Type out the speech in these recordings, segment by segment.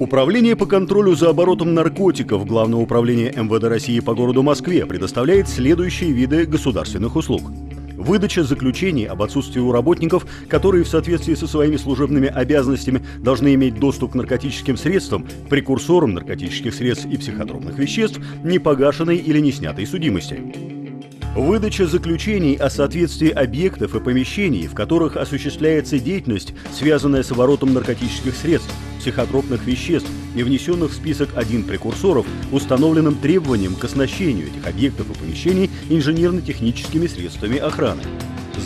Управление по контролю за оборотом наркотиков Главного управления МВД России по городу Москве предоставляет следующие виды государственных услуг. Выдача заключений об отсутствии у работников, которые в соответствии со своими служебными обязанностями должны иметь доступ к наркотическим средствам, прекурсорам наркотических средств и психотропных веществ, непогашенной или неснятой судимости. Выдача заключений о соответствии объектов и помещений, в которых осуществляется деятельность, связанная с оборотом наркотических средств, психотропных веществ и внесенных в список 1 прекурсоров, установленным требованием к оснащению этих объектов и помещений инженерно-техническими средствами охраны.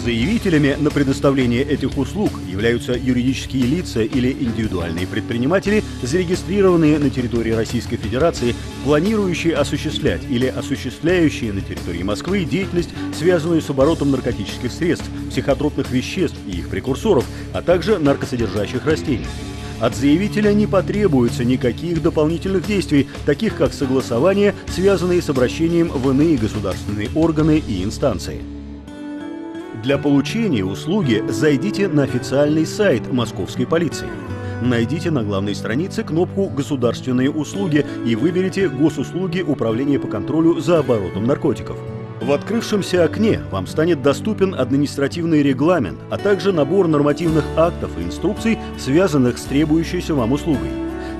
Заявителями на предоставление этих услуг являются юридические лица или индивидуальные предприниматели, зарегистрированные на территории Российской Федерации, планирующие осуществлять или осуществляющие на территории Москвы деятельность, связанную с оборотом наркотических средств, психотропных веществ и их прекурсоров, а также наркосодержащих растений. От заявителя не потребуется никаких дополнительных действий, таких как согласование, связанные с обращением в иные государственные органы и инстанции. Для получения услуги зайдите на официальный сайт московской полиции. Найдите на главной странице кнопку «Государственные услуги» и выберите «Госуслуги управления по контролю за оборотом наркотиков». В открывшемся окне вам станет доступен административный регламент, а также набор нормативных актов и инструкций, связанных с требующейся вам услугой.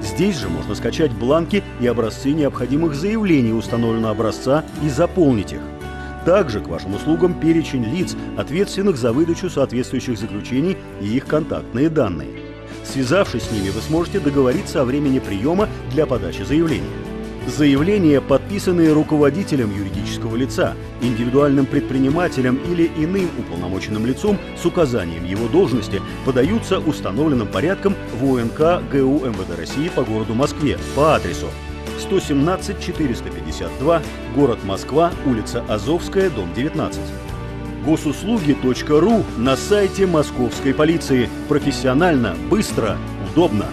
Здесь же можно скачать бланки и образцы необходимых заявлений установленного образца и заполнить их. Также к вашим услугам перечень лиц, ответственных за выдачу соответствующих заключений и их контактные данные. Связавшись с ними, вы сможете договориться о времени приема для подачи заявления. Заявления, подписанные руководителем юридического лица, индивидуальным предпринимателем или иным уполномоченным лицом с указанием его должности, подаются установленным порядком в УНК ГУ МВД России по городу Москве по адресу 117 452, город Москва, улица Азовская, дом 19. Госуслуги.ру на сайте московской полиции. Профессионально, быстро, удобно.